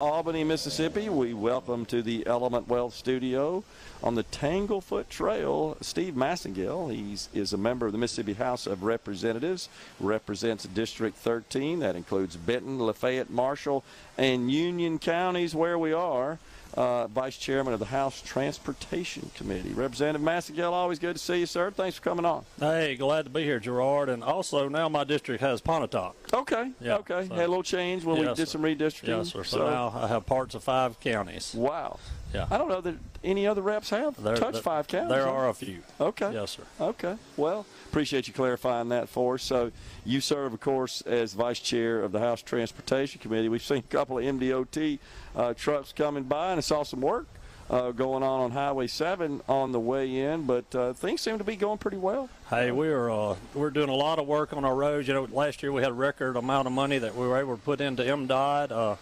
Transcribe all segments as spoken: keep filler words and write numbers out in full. Albany, Mississippi, we welcome to the Element Wealth Studio on the Tanglefoot Trail, Steve Massengill. He is a member of the Mississippi House of Representatives, represents District thirteen. That includes Benton, Lafayette, Marshall, and Union counties where we are. Uh, Vice Chairman of the House Transportation Committee. Representative Massengill, always good to see you, sir. Thanks for coming on. Hey, glad to be here, Gerard. And also, now my district has Pontotoc. Okay, yeah, okay. So. Had a little change when yes, we did sir. some redistricting. Yes, sir. So, so now I have parts of five counties. Wow. Yeah. I don't know that any other reps have there, touched there, five counties. There are a few. Okay. Yes, sir. Okay. Well, appreciate you clarifying that for us. So you serve, of course, as Vice Chair of the House Transportation Committee. We've seen a couple of M D O T uh, trucks coming by, and I saw some work uh, going on on Highway seven on the way in, but uh, things seem to be going pretty well. Hey, we're uh, we're doing a lot of work on our roads. You know, last year we had a record amount of money that we were able to put into M D O T. Uh,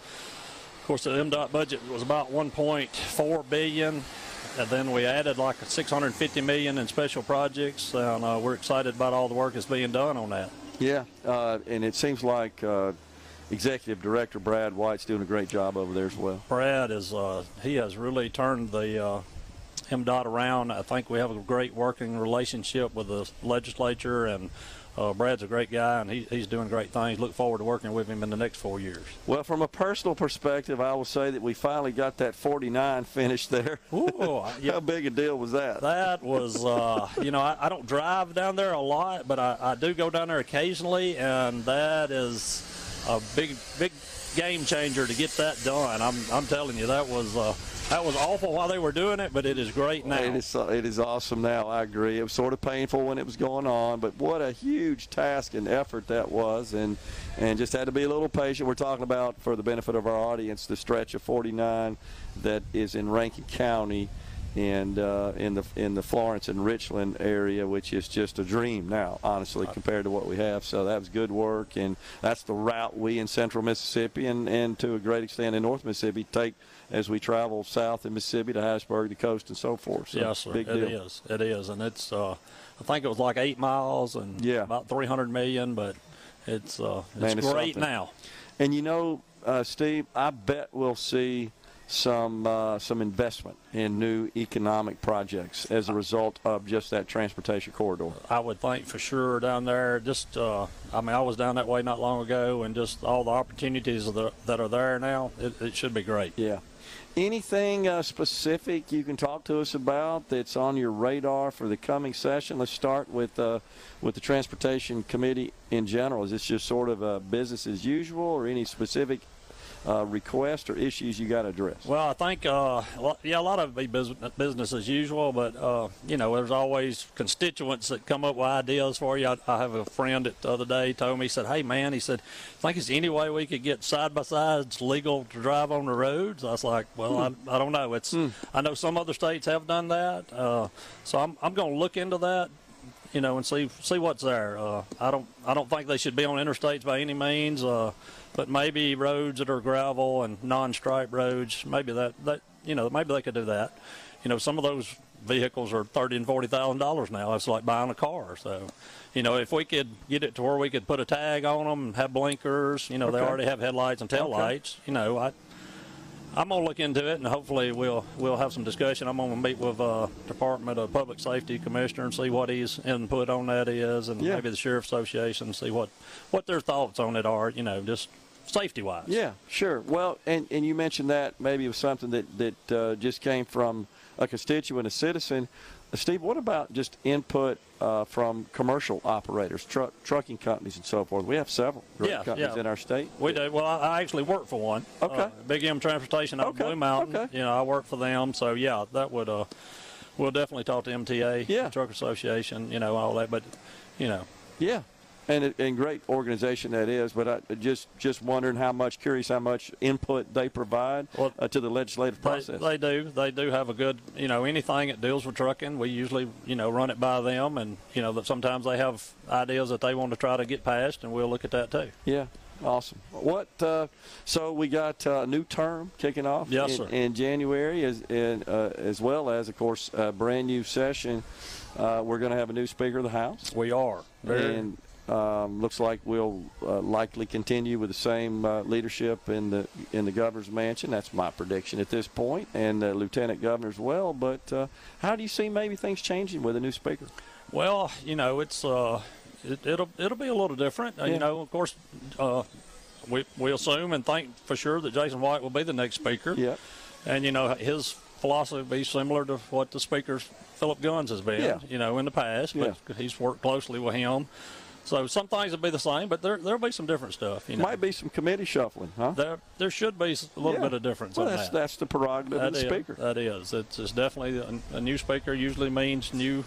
Of course, the M D O T budget was about one point four billion dollars, and then we added like six hundred fifty million dollars in special projects, and uh, we're excited about all the work that's being done on that. Yeah, uh, and it seems like uh, Executive Director Brad White's doing a great job over there as well. Brad is, uh, he has really turned the uh, M D O T around. I think we have a great working relationship with the legislature, and Uh, Brad's a great guy, and he, he's doing great things. Look forward to working with him in the next four years. Well, from a personal perspective, I will say that we finally got that forty-nine finished there. Ooh, yeah. How big a deal was that? That was, uh, you know, I, I don't drive down there a lot, but I, I do go down there occasionally, and that is a big, big game changer to get that done. I'm, I'm telling you, that was uh, that was awful while they were doing it, but it is great now. It is, it is awesome now, I agree. It was sort of painful when it was going on, but what a huge task and effort that was, and, and just had to be a little patient. We're talking about, for the benefit of our audience, the stretch of forty-nine that is in Rankin County and uh, in the in the Florence and Richland area, which is just a dream now, honestly, compared to what we have. So that was good work, and that's the route we in Central Mississippi and, and to a great extent in North Mississippi take as we travel south in Mississippi to Hattiesburg, the coast, and so forth. So yes, sir. Big deal. It is. It is, and it's. Uh, I think it was like eight miles and yeah. about three hundred million, but it's uh, it's Man, it's great something. now. And you know, uh, Steve, I bet we'll see some uh, some investment in new economic projects as a result of just that transportation corridor. I would think for sure down there. Just uh, I mean, I was down that way not long ago, and just all the opportunities that are there now, it, it should be great. Yeah. Anything uh, specific you can talk to us about that's on your radar for the coming session? Let's start with uh, with the Transportation Committee in general. Is this just sort of uh, business as usual, or any specific Uh, requests or issues you got to address? Well, I think, uh, yeah, a lot of it be business as usual, but, uh, you know, there's always constituents that come up with ideas for you. I, I have a friend that the other day told me, he said, hey, man, he said, I think it's any way we could get side-by-sides legal to drive on the roads. I was like, well, hmm. I, I don't know. It's hmm. I know some other states have done that, uh, so I'm, I'm going to look into that, you know, and see see what's there. Uh, I don't I don't think they should be on interstates by any means, uh, but maybe roads that are gravel and non-stripe roads, maybe that, that you know, maybe they could do that. You know, some of those vehicles are thirty and forty thousand dollars now. That's like buying a car. So, you know, if we could get it to where we could put a tag on them, have blinkers, you know, okay. they already have headlights and taillights. Okay. You know, I. I'm gonna look into it, and hopefully we'll we'll have some discussion. I'm gonna meet with uh, Department of Public Safety Commissioner and see what his input on that is, and yeah. maybe the Sheriff's Association, see what what their thoughts on it are. You know, just safety wise. Yeah, sure. Well, and and you mentioned that maybe it was something that that uh, just came from a constituent, a citizen. Steve, what about just input uh, from commercial operators, truck trucking companies, and so forth? We have several great yeah, companies yeah. in our state. We do. Well, I, I actually work for one. Okay. Uh, Big M Transportation out of okay. Blue Mountain. Okay. You know, I work for them, so yeah, that would. Uh, we'll definitely talk to M T A, yeah. the Truck Association, you know, all that. But, you know. Yeah. And, and great organization that is, but I just just wondering how much, curious how much input they provide well, uh, to the legislative process. They, they do. They do have a good, you know, anything that deals with trucking, we usually, you know, run it by them, and, you know, that sometimes they have ideas that they want to try to get passed, and we'll look at that too. Yeah. Awesome. What? Uh, so we got a uh, new term kicking off yes, in, in January, as in, uh, as well as, of course, a brand new session. Uh, we're going to have a new Speaker of the House. We are. Very and Um, looks like we'll uh, likely continue with the same uh, leadership in the in the governor's mansion. That's my prediction at this point, and the uh, lieutenant governor as well. But uh, how do you see maybe things changing with a new speaker? Well, you know, it's uh, it, it'll it'll be a little different. Yeah. You know, of course, uh, we we assume and think for sure that Jason White will be the next speaker. Yeah, and you know his philosophy will be similar to what the speaker Philip Guns has been. Yeah. You know, in the past, but yeah. he's worked closely with him. So some things will be the same, but there there'll be some different stuff. You know? Might be some committee shuffling, huh? There there should be a little yeah. bit of difference. Well, in that's that. that's the prerogative that of the is, speaker. That is. It's, it's definitely a, a new speaker usually means new,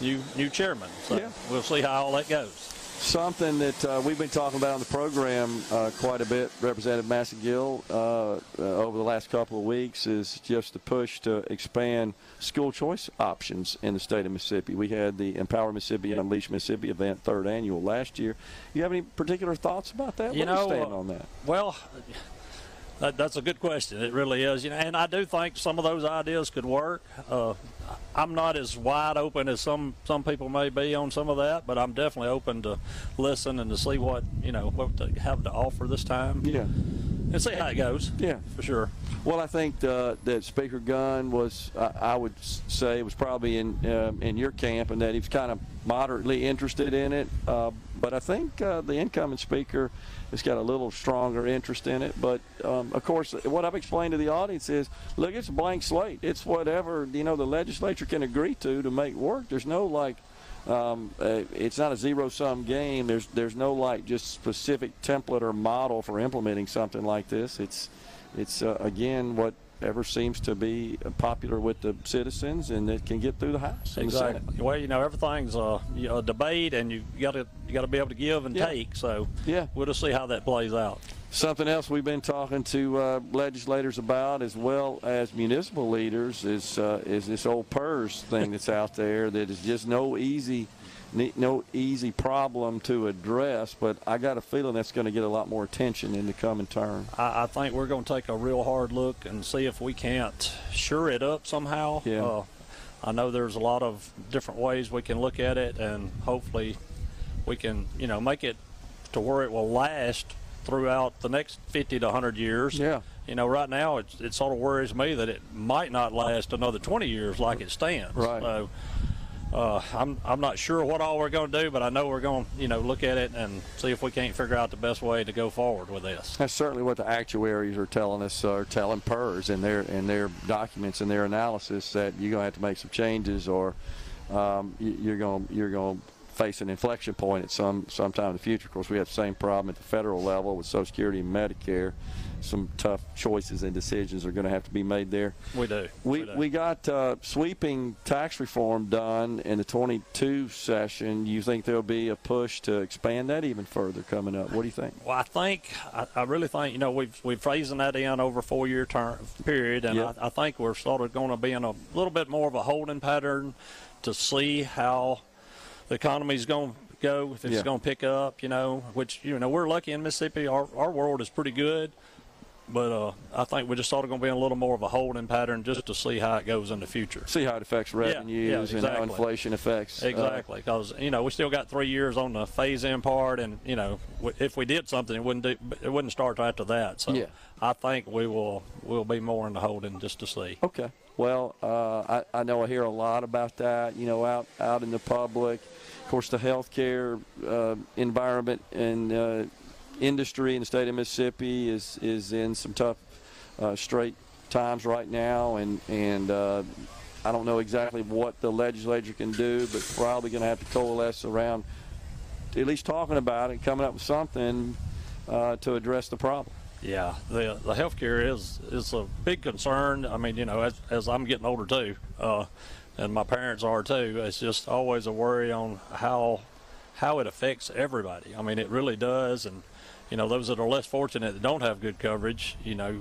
new new chairman. So yeah. we'll see how all that goes. Something that uh, we've been talking about on the program uh, quite a bit, Representative Massengill, uh, uh, over the last couple of weeks, is just the push to expand school choice options in the state of Mississippi. We had the Empower Mississippi and Unleash Mississippi event, third annual, last year. You have any particular thoughts about that? You what know, do you stand on that? Well, that, that's a good question. It really is. You know, and I do think some of those ideas could work. Uh, I'm not as wide open as some, some people may be on some of that, but I'm definitely open to listen and to see what, you know, what they have to offer this time. Yeah. And see how it goes. Yeah. For sure. Well, I think the, that Speaker Gunn was, I, I would say, was probably in um, in your camp, and that he was kind of moderately interested in it. Uh, but I think uh, the incoming speaker has got a little stronger interest in it. But, um, of course, what I've explained to the audience is, look, it's a blank slate. It's whatever, you know, the legislature can agree to to make work. There's no, like, um, uh, it's not a zero-sum game. There's, there's no, like, just specific template or model for implementing something like this. It's, it's uh, again, what ever seems to be popular with the citizens and that can get through the House. Exactly. The well, you know, everything's a, a debate, and you got to you got to be able to give and yeah. take. So yeah, we'll just see how that plays out. Something else we've been talking to uh, legislators about, as well as municipal leaders, is uh, is this old P E R S thing that's out there that is just no easy. No easy problem to address, but I got a feeling that's going to get a lot more attention in the coming term. I, I think we're going to take a real hard look and see if we can't shore it up somehow. Yeah. Uh, I know there's a lot of different ways we can look at it, and hopefully we can, you know, make it to where it will last throughout the next fifty to one hundred years. Yeah. You know, right now it's, it sort of worries me that it might not last another twenty years like it stands. Right. So, Uh, I'm I'm not sure what all we're going to do, but I know we're going to you know look at it and see if we can't figure out the best way to go forward with this. That's certainly what the actuaries are telling us, are telling P E R S in their in their documents and their analysis, that you're going to have to make some changes, or um, you're going you're going to face an inflection point at some sometime in the future. Of course, we have the same problem at the federal level with Social Security and Medicare. Some tough choices and decisions are going to have to be made there. We do. We, we, do. we got uh, sweeping tax reform done in the twenty-two session. You think there'll be a push to expand that even further coming up? What do you think? Well, I think, I, I really think, you know, we've, we're phasing that in over a four-year term period, and yep. I, I think we're sort of going to be in a little bit more of a holding pattern to see how the economy's going to go, if it's yeah. going to pick up, you know, which, you know, we're lucky in Mississippi. Our, our world is pretty good. But uh, I think we're just sort of going to be in a little more of a holding pattern just to see how it goes in the future. See how it affects revenues yeah, yeah, exactly. and how inflation affects. Exactly, because, uh, you know, we still got three years on the phase-in part, and, you know, w if we did something, it wouldn't do, it wouldn't start after that. So yeah. I think we will we'll be more in the holding just to see. Okay. Well, uh, I, I know I hear a lot about that, you know, out, out in the public. Of course, the health care uh, environment and uh, industry in the state of Mississippi is is in some tough uh, straight times right now, and and uh, I don't know exactly what the legislature can do, but probably going to have to coalesce around at least talking about it, coming up with something uh, to address the problem. Yeah, the the healthcare is is a big concern. I mean, you know, as as I'm getting older too, uh, and my parents are too. It's just always a worry on how how it affects everybody. I mean, it really does, and you know, those that are less fortunate that don't have good coverage, you know,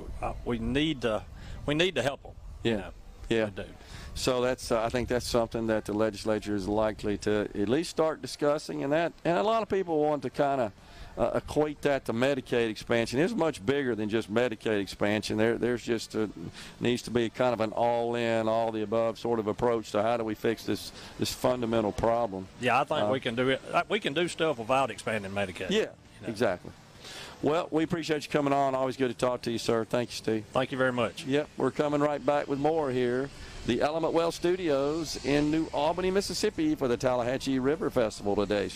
we need to we need to help them. Yeah, you know, yeah. We do. So that's uh, I think that's something that the legislature is likely to at least start discussing, and that and a lot of people want to kind of uh, equate that to Medicaid expansion. It's much bigger than just Medicaid expansion. There, there's just a, needs to be kind of an all-in, all-the-above sort of approach to how do we fix this this fundamental problem. Yeah, I think uh, we can do it. We can do stuff without expanding Medicaid. Yeah, you know? Exactly. Well, we appreciate you coming on. Always good to talk to you, sir. Thank you, Steve. Thank you very much. Yep, we're coming right back with more here. The Element Well Studios in New Albany, Mississippi for the Tallahatchie River Festival today.